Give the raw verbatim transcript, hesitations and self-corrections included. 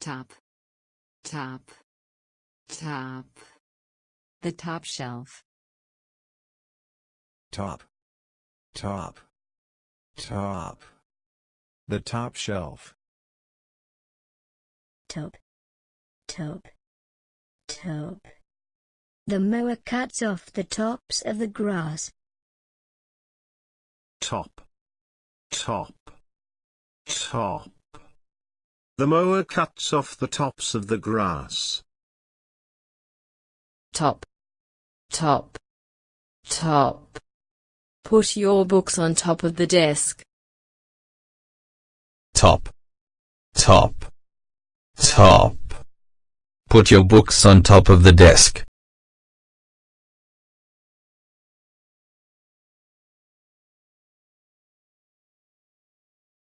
top, top, top, the top shelf, top, top, top, the top shelf, top, top, top, the mower cuts off the tops of the grass, top, top, top. The mower cuts off the tops of the grass. Top, top, top. Put your books on top of the desk. Top, top, top. Put your books on top of the desk.